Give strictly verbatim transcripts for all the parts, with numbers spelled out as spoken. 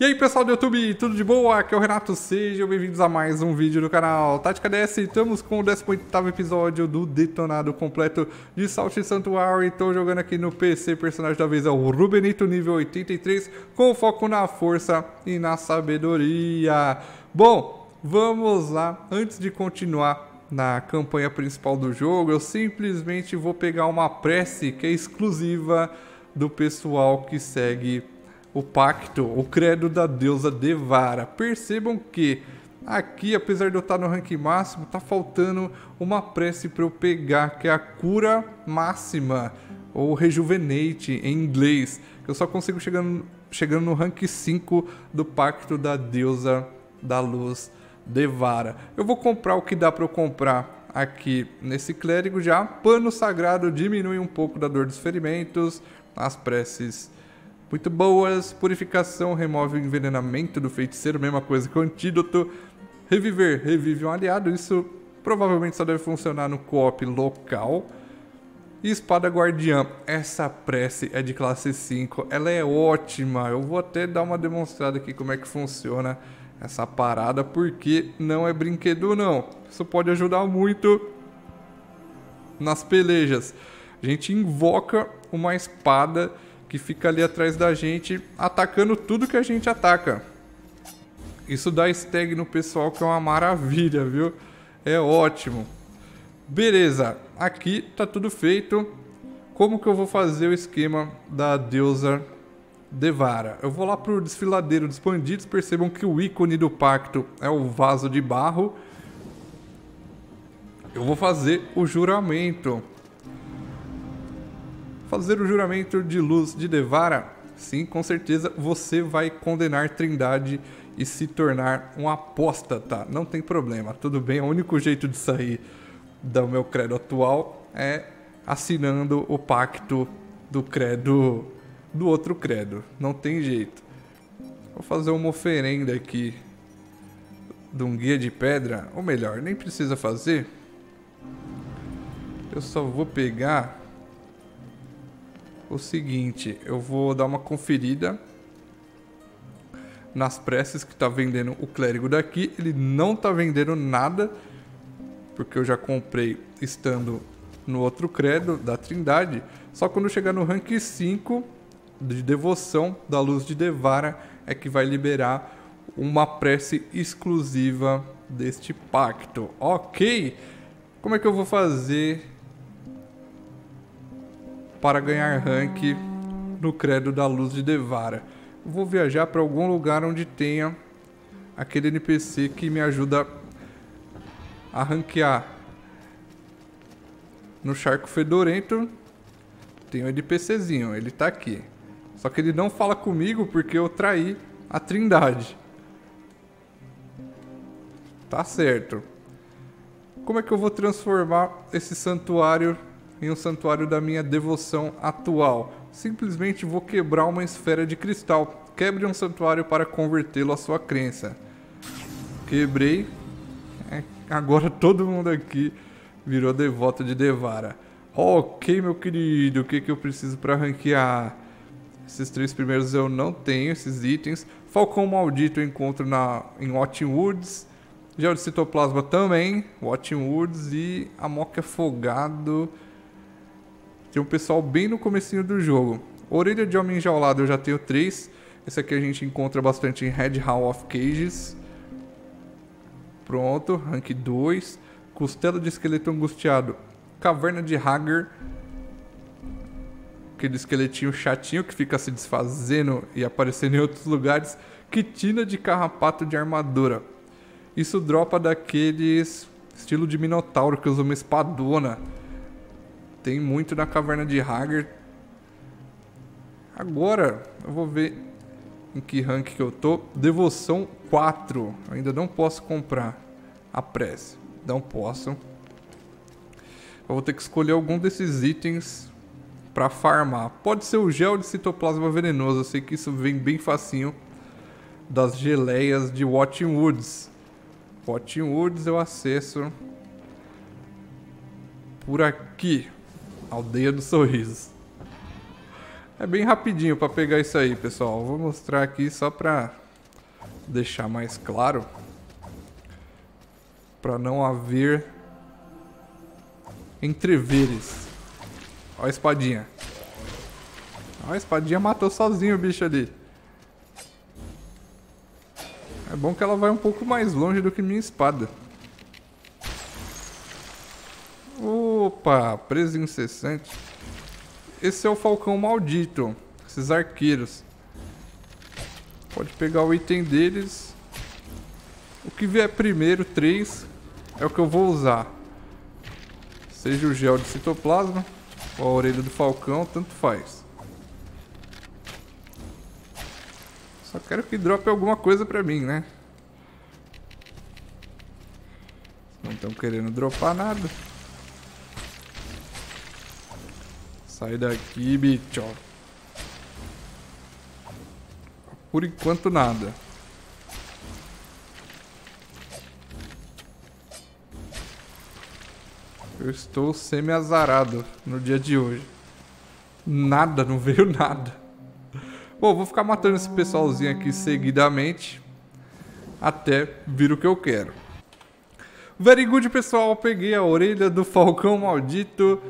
E aí pessoal do YouTube, tudo de boa? Aqui é o Renato, sejam bem-vindos a mais um vídeo do canal Tática D S. Estamos com o décimo oitavo episódio do Detonado Completo de Salt Santuário. Estou jogando aqui no P C, personagem da vez é o Rubenito, nível oitenta e três, com foco na força e na sabedoria. Bom, vamos lá, antes de continuar na campanha principal do jogo, eu simplesmente vou pegar uma prece que é exclusiva do pessoal que segue o Pacto, o Credo da Deusa Devara. Percebam que aqui, apesar de eu estar no rank máximo, tá faltando uma prece para eu pegar, que é a Cura Máxima, ou Rejuvenate em inglês. Eu só consigo chegando, chegando no rank cinco do Pacto da Deusa da Luz Devara. Eu vou comprar o que dá para eu comprar aqui nesse clérigo já. Pano Sagrado diminui um pouco da dor dos ferimentos. As preces muito boas. Purificação remove o envenenamento do feiticeiro, mesma coisa que o antídoto. Reviver, revive um aliado, isso provavelmente só deve funcionar no co-op local. E Espada Guardiã, essa prece é de classe cinco, ela é ótima. Eu vou até dar uma demonstrada aqui como é que funciona essa parada, porque não é brinquedo não. Isso pode ajudar muito nas pelejas. A gente invoca uma espada que fica ali atrás da gente, atacando tudo que a gente ataca. Isso dá stag no pessoal, que é uma maravilha, viu? É ótimo. Beleza, aqui tá tudo feito. Como que eu vou fazer o esquema da deusa Devara? Eu vou lá pro Desfiladeiro dos Bandidos. Percebam que o ícone do pacto é o vaso de barro. Eu vou fazer o juramento. Fazer o juramento de luz de Devara? Sim, com certeza você vai condenar Trindade e se tornar um apóstata. Não tem problema, tudo bem. O único jeito de sair do meu credo atual é assinando o pacto do credo, do outro credo. Não tem jeito. Vou fazer uma oferenda aqui de um guia de pedra. Ou melhor, nem precisa fazer. Eu só vou pegar... o seguinte, eu vou dar uma conferida nas preces que tá vendendo o clérigo daqui. Ele não tá vendendo nada, porque eu já comprei estando no outro credo da Trindade. Só quando chegar no rank cinco de devoção da luz de Devara é que vai liberar uma prece exclusiva deste pacto. Ok, como é que eu vou fazer para ganhar rank no credo da luz de Devara? Vou viajar para algum lugar onde tenha aquele N P C que me ajuda a ranquear. No Charco Fedorento tem um NPCzinho, ele tá aqui. Só que ele não fala comigo porque eu traí a Trindade. Tá certo. Como é que eu vou transformar esse santuário em um santuário da minha devoção atual? Simplesmente vou quebrar uma esfera de cristal. Quebre um santuário para convertê-lo à sua crença. Quebrei. É, agora todo mundo aqui virou devoto de Devara. Ok, meu querido. O que, que eu preciso para ranquear? Esses três primeiros eu não tenho, esses itens. Falcão Maldito eu encontro na, em Watchmen Woods. Gel de Citoplasma também. Watchmen Woods e a Mocha Afogado. Tem um pessoal bem no comecinho do jogo. Orelha de Homem Enjaulado eu já tenho três. Esse aqui a gente encontra bastante em Red Hall of Cages. Pronto, rank dois. Costela de Esqueleto Angustiado. Caverna de Hager. Aquele esqueletinho chatinho que fica se desfazendo e aparecendo em outros lugares. Kitina de Carrapato de Armadura. Isso dropa daqueles estilo de minotauro que usa uma espadona. Tem muito na Caverna de Hager. Agora eu vou ver em que rank que eu tô. Devoção quatro. Eu ainda não posso comprar a prece. Não posso. Eu vou ter que escolher algum desses itens para farmar. Pode ser o gel de citoplasma venenoso. Eu sei que isso vem bem facinho das geleias de Watchmen Woods. Watchmen Woods eu acesso por aqui. Aldeia do Sorriso. É bem rapidinho para pegar isso aí, pessoal. Vou mostrar aqui só para deixar mais claro, para não haver entreveres. Ó a espadinha. Ó a espadinha matou sozinho o bicho ali. É bom que ela vai um pouco mais longe do que minha espada. Opa, preso incessante. Esse é o Falcão Maldito. Esses arqueiros. Pode pegar o item deles. O que vier primeiro, três, é o que eu vou usar. Seja o gel de citoplasma ou a orelha do falcão, tanto faz. Só quero que drope alguma coisa pra mim, né? Não estão querendo dropar nada. Sai daqui, bicho. Por enquanto nada. Eu estou semi-azarado no dia de hoje. Nada, não veio nada. Bom, vou ficar matando esse pessoalzinho aqui seguidamente até vir o que eu quero. Very good, pessoal. Peguei a orelha do Falcão Maldito.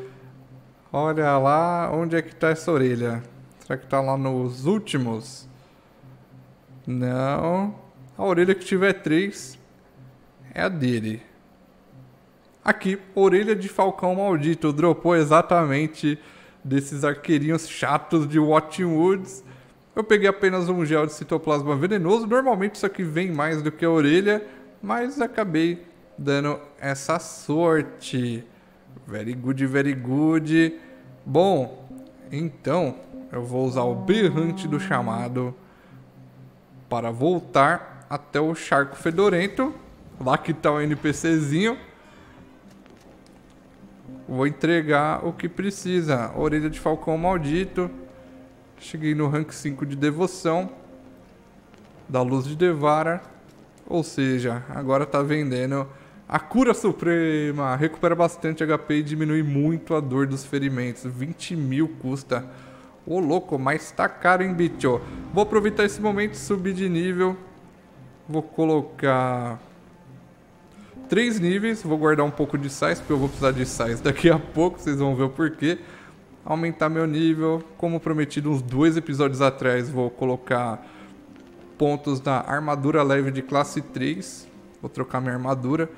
Olha lá, onde é que tá essa orelha? Será que tá lá nos últimos? Não. A orelha que tiver três é a dele. Aqui, orelha de Falcão Maldito. Dropou exatamente desses arqueirinhos chatos de Watchmen Woods. Eu peguei apenas um gel de citoplasma venenoso. Normalmente isso aqui vem mais do que a orelha, mas acabei dando essa sorte. Very good, very good. Bom, então eu vou usar o berrante do chamado para voltar até o Charco Fedorento. Lá que tá o NPCzinho. Vou entregar o que precisa. Orelha de Falcão Maldito. Cheguei no rank cinco de devoção da Luz de Devara. Ou seja, agora tá vendendo a Cura Suprema. Recupera bastante H P e diminui muito a dor dos ferimentos. vinte mil custa. Ô louco, mas tá caro, hein, bicho? Vou aproveitar esse momento, subir de nível. Vou colocar três níveis, vou guardar um pouco de sais, porque eu vou precisar de sais daqui a pouco, vocês vão ver o porquê. Aumentar meu nível, como prometido uns dois episódios atrás, vou colocar pontos na armadura leve de classe três. Vou trocar minha armadura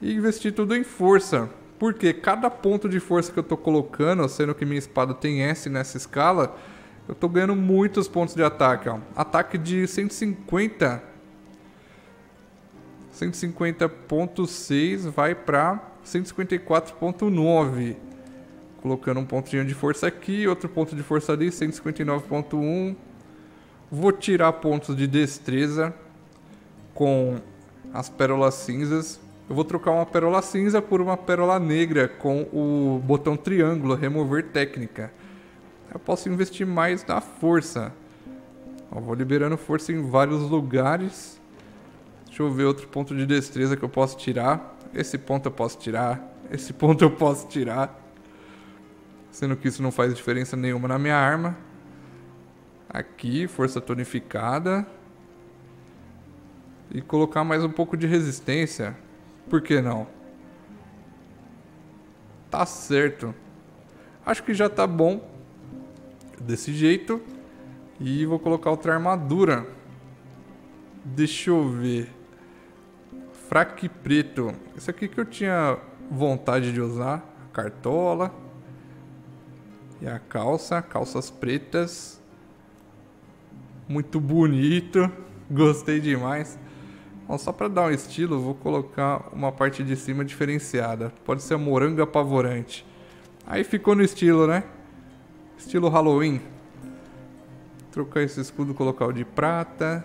e investir tudo em força, porque cada ponto de força que eu tô colocando, sendo que minha espada tem S nessa escala, eu tô ganhando muitos pontos de ataque, ó. Ataque de cento e cinquenta... cento e cinquenta ponto seis vai para cento e cinquenta e quatro ponto nove. Colocando um pontinho de força aqui, outro ponto de força ali, cento e cinquenta e nove ponto um. Vou tirar pontos de destreza com as pérolas cinzas. Eu vou trocar uma pérola cinza por uma pérola negra com o botão triângulo, remover técnica. Eu posso investir mais na força. Ó, vou liberando força em vários lugares. Deixa eu ver outro ponto de destreza que eu posso tirar. Esse ponto eu posso tirar. Esse ponto eu posso tirar. Sendo que isso não faz diferença nenhuma na minha arma. Aqui, força tonificada. E colocar mais um pouco de resistência. Por que não? Tá certo. Acho que já tá bom. Desse jeito. E vou colocar outra armadura. Deixa eu ver. Fraque preto. Esse aqui que eu tinha vontade de usar. A cartola. E a calça. Calças pretas. Muito bonito. Gostei demais. Bom, só para dar um estilo, vou colocar uma parte de cima diferenciada. Pode ser a moranga apavorante. Aí ficou no estilo, né? Estilo Halloween. Trocar esse escudo, colocar o de prata.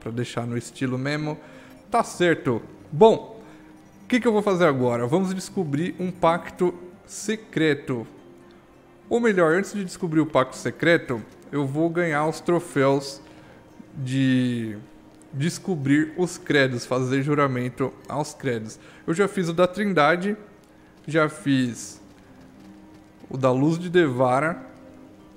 Pra deixar no estilo mesmo. Tá certo. Bom, o que, que eu vou fazer agora? Vamos descobrir um pacto secreto. Ou melhor, antes de descobrir o pacto secreto, eu vou ganhar os troféus de descobrir os credos, fazer juramento aos credos. Eu já fiz o da Trindade, já fiz o da Luz de Devara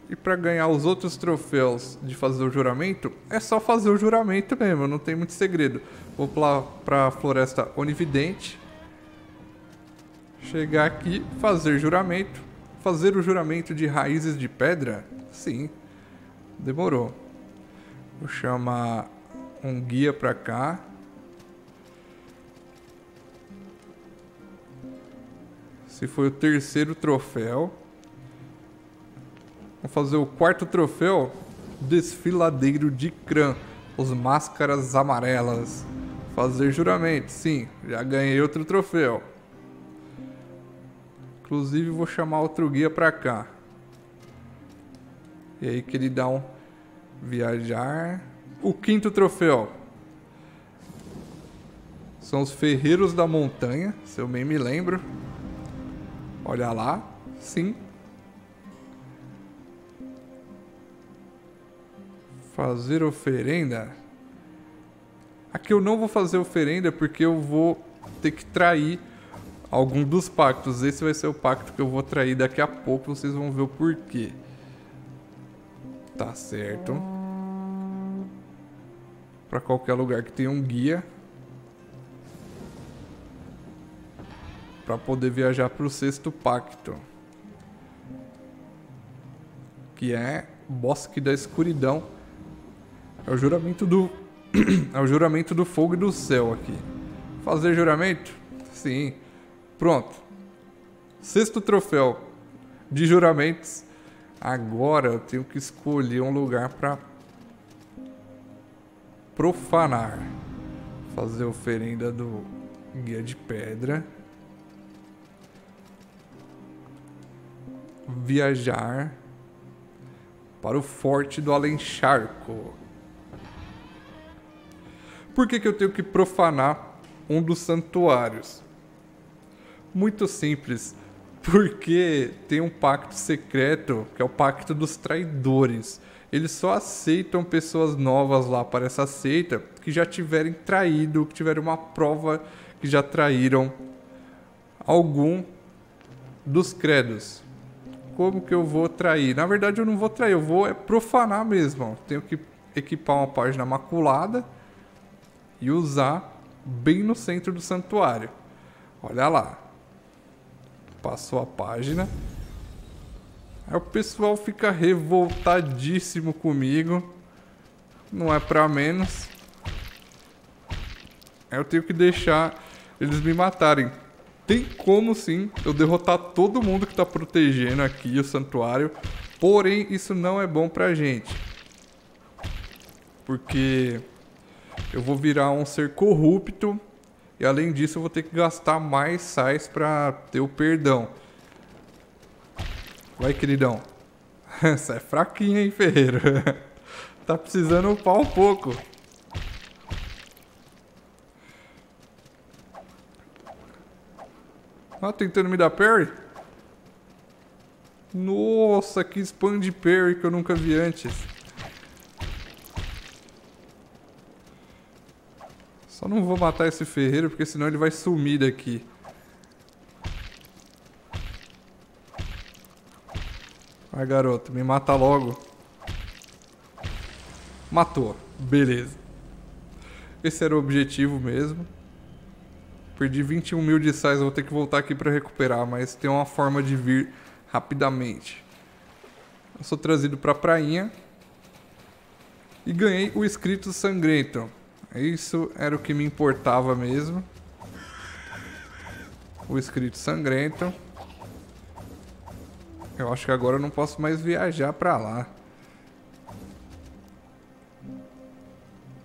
E para ganhar os outros troféus de fazer o juramento, é só fazer o juramento mesmo, não tem muito segredo. Vou lá para a Floresta Onividente, chegar aqui, fazer juramento, fazer o juramento de Raízes de Pedra. Sim, demorou. Vou chamar um guia para cá. Esse foi o terceiro troféu. Vamos fazer o quarto troféu, Desfiladeiro de Kran, os máscaras amarelas. Fazer juramento, sim, já ganhei outro troféu. Inclusive vou chamar outro guia pra cá. E aí que ele dá um viajar. O quinto troféu são os Ferreiros da Montanha, se eu bem me lembro. Olha lá, sim. Fazer oferenda. Aqui eu não vou fazer oferenda porque eu vou ter que trair algum dos pactos. Esse vai ser o pacto que eu vou trair daqui a pouco. Vocês vão ver o porquê. Tá certo. Pra qualquer lugar que tenha um guia. Pra poder viajar pro sexto pacto. Que é Bosque da Escuridão. É o juramento do... é o juramento do fogo e do céu aqui. Fazer juramento? Sim. Pronto. Sexto troféu de juramentos. Agora eu tenho que escolher um lugar para profanar. Fazer oferenda do guia de pedra. Viajar para o Forte do Alencharco. Por que que eu tenho que profanar um dos santuários? Muito simples, porque tem um pacto secreto, que é o Pacto dos Traidores. Eles só aceitam pessoas novas lá para essa seita que já tiverem traído, que tiverem uma prova que já traíram algum dos credos. Como que eu vou trair? Na verdade eu não vou trair, eu vou é profanar mesmo. Tenho que equipar uma página maculada e usar bem no centro do santuário. Olha lá. Passou a página. Aí o pessoal fica revoltadíssimo comigo. Não é pra menos. Eu tenho que deixar eles me matarem. Tem como sim eu derrotar todo mundo que tá protegendo aqui o santuário. Porém, isso não é bom pra gente. Porque eu vou virar um ser corrupto. E além disso eu vou ter que gastar mais sais para ter o perdão. Vai, queridão. Essa é fraquinha, hein, ferreiro. Tá precisando upar um pouco. Ah, tentando me dar parry? Nossa, que spam de parry que eu nunca vi antes. Só não vou matar esse ferreiro, porque senão ele vai sumir daqui. Vai, garoto, me mata logo. Matou. Beleza. Esse era o objetivo mesmo. Perdi vinte e um mil de sais, vou ter que voltar aqui para recuperar, mas tem uma forma de vir rapidamente. Eu sou trazido para a prainha. E ganhei o Escrito Sangrento. Isso era o que me importava mesmo. O Escrito Sangrento. Eu acho que agora eu não posso mais viajar pra lá.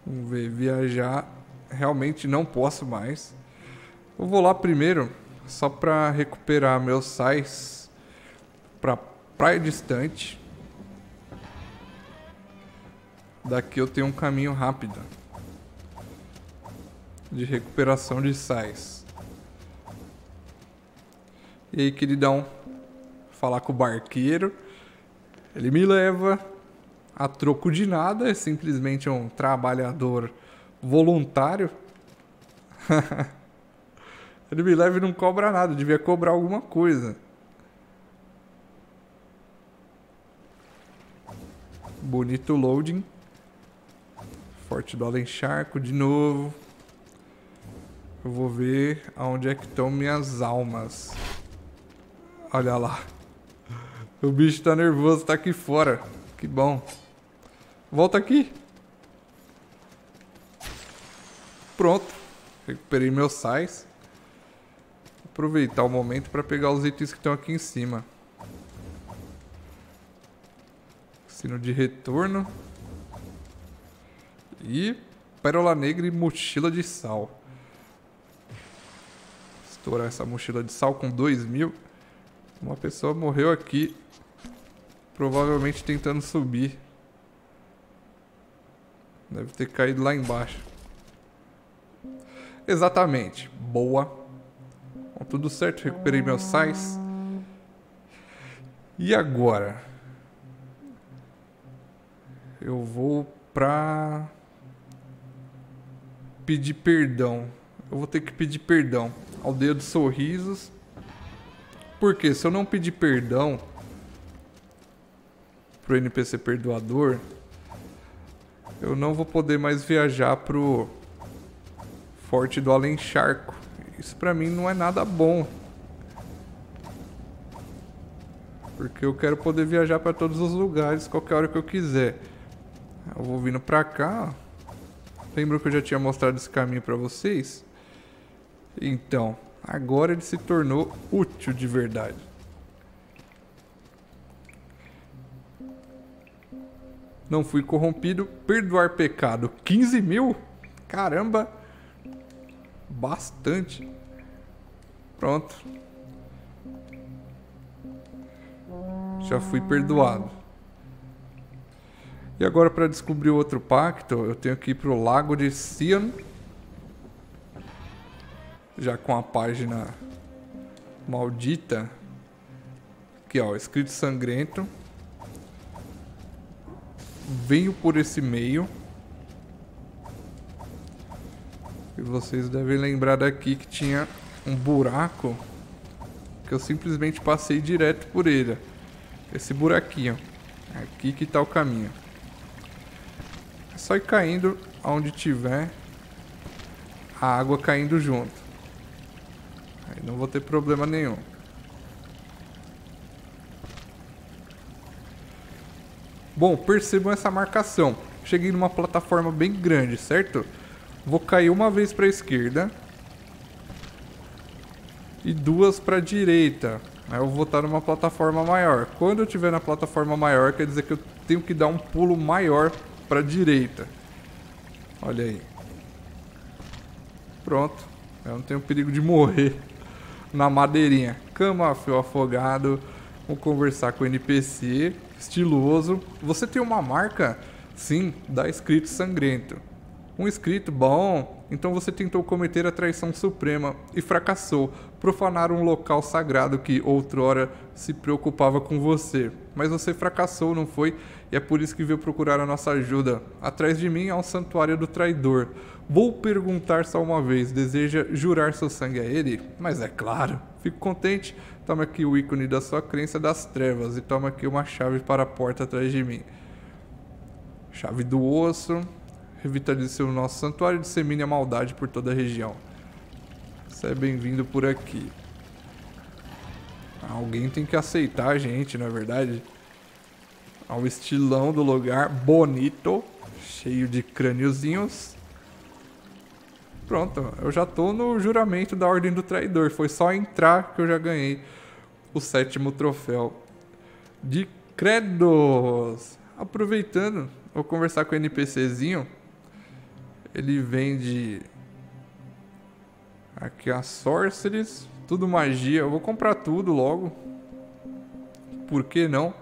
Vamos ver, viajar realmente não posso mais. Eu vou lá primeiro, só pra recuperar meus sais pra praia distante. Daqui eu tenho um caminho rápido de recuperação de sais. E aí, queridão, falar com o barqueiro. Ele me leva a troco de nada. É simplesmente um trabalhador voluntário. Ele me leva e não cobra nada. Devia cobrar alguma coisa. Bonito loading. Forte do Alencharco de novo. Eu vou ver aonde é que estão minhas almas. Olha lá. O bicho tá nervoso, tá aqui fora. Que bom. Volta aqui. Pronto. Recuperei meus sais. Aproveitar o momento para pegar os itens que estão aqui em cima. Sino de retorno. E pérola negra e mochila de sal. Estourar essa mochila de sal com dois mil. Uma pessoa morreu aqui. Provavelmente tentando subir. Deve ter caído lá embaixo. Exatamente. Boa. Bom, tudo certo, recuperei meus sais. E agora? Eu vou pra... pedir perdão. Eu vou ter que pedir perdão. Aldeia dos Sorrisos. Porque se eu não pedir perdão pro N P C perdoador, eu não vou poder mais viajar pro Forte do Alencharco. Isso pra mim não é nada bom. Porque eu quero poder viajar pra todos os lugares, qualquer hora que eu quiser. Eu vou vindo pra cá. Lembra que eu já tinha mostrado esse caminho pra vocês? Então, agora ele se tornou útil de verdade. Não fui corrompido. Perdoar pecado. quinze mil? Caramba! Bastante. Pronto. Já fui perdoado. E agora, para descobrir outro pacto, eu tenho que ir para o Lago de Cian. Já com a página maldita. Aqui, ó. Escrito Sangrento. Venho por esse meio. E vocês devem lembrar daqui que tinha um buraco que eu simplesmente passei direto por ele. Esse buraquinho. Aqui que tá o caminho. É só ir caindo aonde tiver a água caindo junto. Aí não vou ter problema nenhum. Bom, percebam essa marcação. Cheguei numa plataforma bem grande, certo? Vou cair uma vez para a esquerda e duas para a direita. Aí eu vou estar numa plataforma maior. Quando eu estiver na plataforma maior, quer dizer que eu tenho que dar um pulo maior para a direita. Olha aí. Pronto. Eu não tenho perigo de morrer na madeirinha. Cama, fio afogado. Vou conversar com o N P C. Estiloso. Você tem uma marca? Sim, dá Escrito Sangrento. Um escrito, bom, então você tentou cometer a traição suprema e fracassou, profanar um local sagrado que outrora se preocupava com você. Mas você fracassou, não foi? E é por isso que veio procurar a nossa ajuda. Atrás de mim há um santuário do traidor. Vou perguntar só uma vez, deseja jurar seu sangue a ele? Mas é claro, fico contente. Toma aqui o ícone da sua crença das trevas e toma aqui uma chave para a porta atrás de mim. Chave do osso... Revitalize o nosso santuário e dissemine a maldade por toda a região. Você é bem-vindo por aqui. Alguém tem que aceitar a gente, não é verdade? Ao estilão do lugar. Bonito. Cheio de crâniozinhos. Pronto. Eu já tô no juramento da Ordem do Traidor. Foi só entrar que eu já ganhei o sétimo troféu de credos. Aproveitando, vou conversar com o NPCzinho. Ele vende aqui a sorceries, tudo magia. Eu vou comprar tudo logo. Por que não?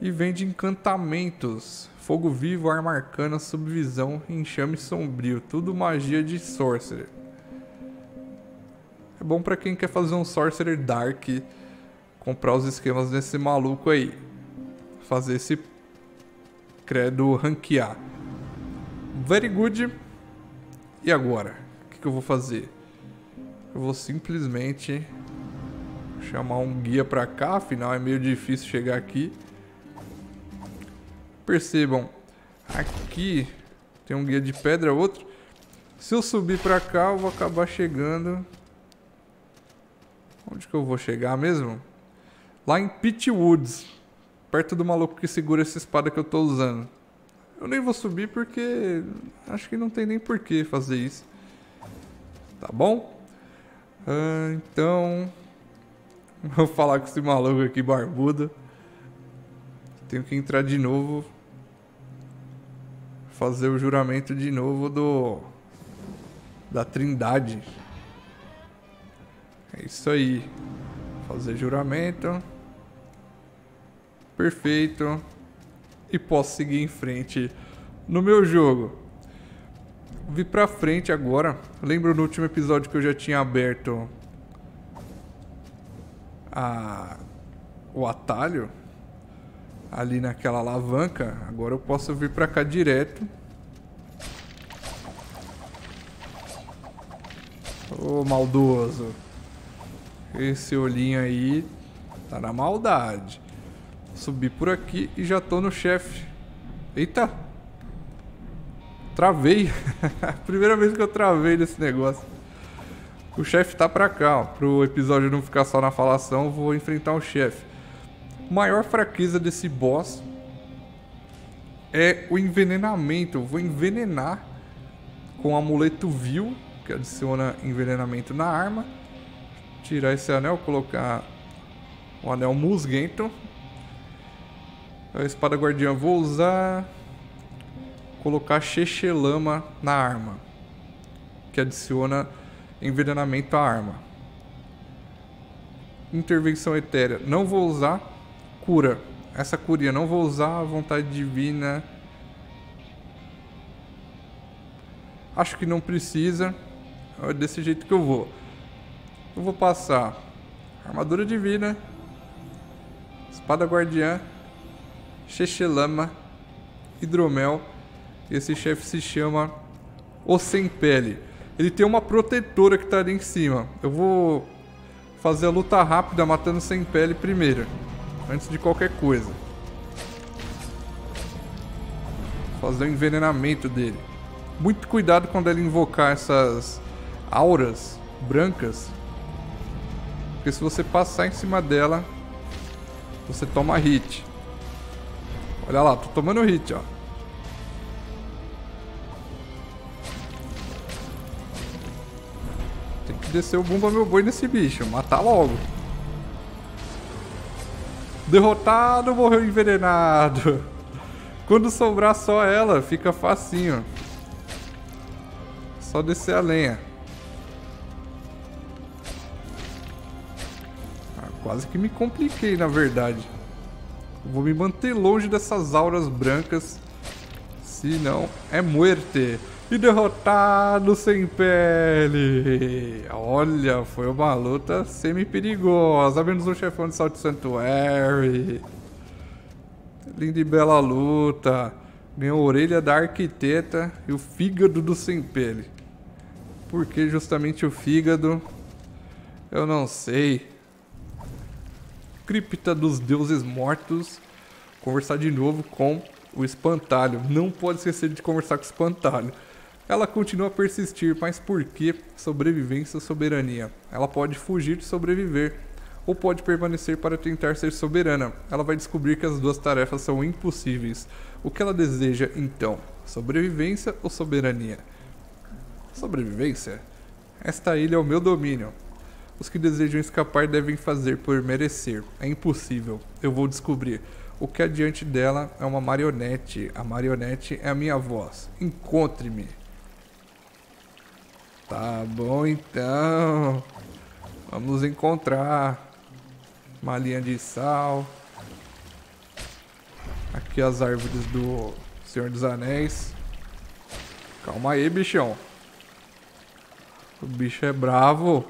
E vende encantamentos. Fogo vivo, arma arcana, subvisão, enxame sombrio. Tudo magia de sorcerer. É bom pra quem quer fazer um sorcerer dark. Comprar os esquemas desse maluco aí. Fazer esse credo ranquear. Very good. E agora? O que, que eu vou fazer? Eu vou simplesmente chamar um guia pra cá. Afinal é meio difícil chegar aqui. Percebam, aqui tem um guia de pedra, outro. Se eu subir pra cá, eu vou acabar chegando... Onde que eu vou chegar mesmo? Lá em Pacto Woods, perto do maluco que segura essa espada que eu tô usando. Eu nem vou subir porque acho que não tem nem por que fazer isso. Tá bom? Ah, então... Vou falar com esse maluco aqui barbudo. Tenho que entrar de novo. Fazer o juramento de novo do... Da Trindade. É isso aí. Fazer juramento. Perfeito. E posso seguir em frente no meu jogo. Vi pra frente agora. Lembro no último episódio que eu já tinha aberto a... o atalho ali naquela alavanca. Agora eu posso vir pra cá direto. Ô, maldoso. Esse olhinho aí tá na maldade. Subi por aqui e já tô no chefe. Eita! Travei. Primeira vez que eu travei nesse negócio. O chefe tá pra cá, ó. Pro episódio não ficar só na falação, vou enfrentar o chefe. Maior fraqueza desse boss é o envenenamento. Eu vou envenenar com o amuleto vil, que adiciona envenenamento na arma. Tirar esse anel, colocar o anel musguento. A espada guardiã vou usar. Colocar Chechelama na arma, que adiciona envenenamento à arma. Intervenção etérea não vou usar. Cura, essa curia não vou usar. Vontade divina acho que não precisa. É desse jeito que eu vou. Eu vou passar armadura divina, espada guardiã, Chechelama, hidromel. Esse chefe se chama o Sem Pele. Ele tem uma protetora que tá ali em cima. Eu vou fazer a luta rápida matando o Sem Pele primeiro, antes de qualquer coisa. Vou fazer o envenenamento dele. Muito cuidado quando ele invocar essas auras brancas, porque se você passar em cima dela, você toma hit. Olha lá, tô tomando hit, ó. Tem que descer o bumba meu boi nesse bicho, matar logo. Derrotado, morreu envenenado. Quando sobrar só ela, fica facinho. Só descer a lenha. Ah, quase que me compliquei, na verdade. Vou me manter longe dessas auras brancas, senão é muerte. E derrotado Sem Pele. Olha, foi uma luta semi-perigosa. Menos um chefão de Salt Santuário. Linda e bela luta. Ganhou a orelha da arquiteta e o fígado do Sem Pele. Por que justamente o fígado? Eu não sei. Cripta dos Deuses Mortos. Conversar de novo com o Espantalho. Não pode esquecer de conversar com o Espantalho. Ela continua a persistir, mas por que? Sobrevivência ou soberania? Ela pode fugir de sobreviver, ou pode permanecer para tentar ser soberana. Ela vai descobrir que as duas tarefas são impossíveis. O que ela deseja então? Sobrevivência ou soberania? Sobrevivência? Esta ilha é o meu domínio. Os que desejam escapar devem fazer por merecer. É impossível. Eu vou descobrir. O que há diante dela é uma marionete. A marionete é a minha voz. Encontre-me. Tá bom, então. Vamos nos encontrar. Malinha de sal. Aqui as árvores do Senhor dos Anéis. Calma aí, bichão. O bicho é bravo.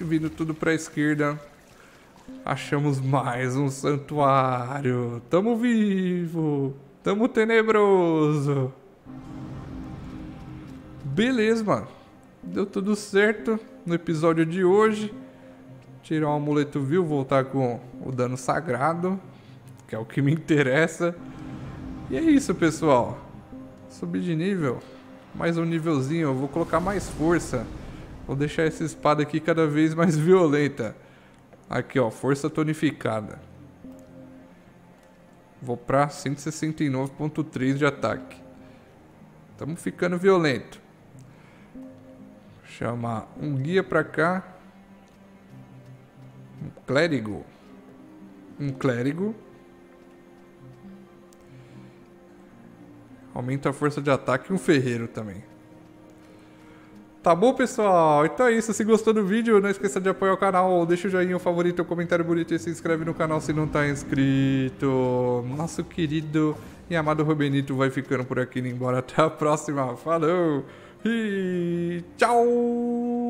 Vindo tudo para a esquerda, achamos mais um santuário. Tamo vivo, tamo tenebroso. Beleza, mano. Deu tudo certo no episódio de hoje. Tirar o amuleto vil, voltar com o dano sagrado. que é o que me interessa. E é isso, pessoal. Subir de nível. Mais um nívelzinho. Eu vou colocar mais força. Vou deixar essa espada aqui cada vez mais violenta. Aqui, ó. Força tonificada. Vou pra cento e sessenta e nove ponto três de ataque. Estamos ficando violento. Chamar um guia pra cá. Um clérigo. Um clérigo. Aumenta a força de ataque. E um ferreiro também. Tá bom, pessoal? Então é isso. Se gostou do vídeo, não esqueça de apoiar o canal. Deixa o joinha, o favorito, o comentário bonito e se inscreve no canal se não tá inscrito. Nosso querido e amado Rubenito vai ficando por aqui, indo embora. Até a próxima. Falou! E tchau!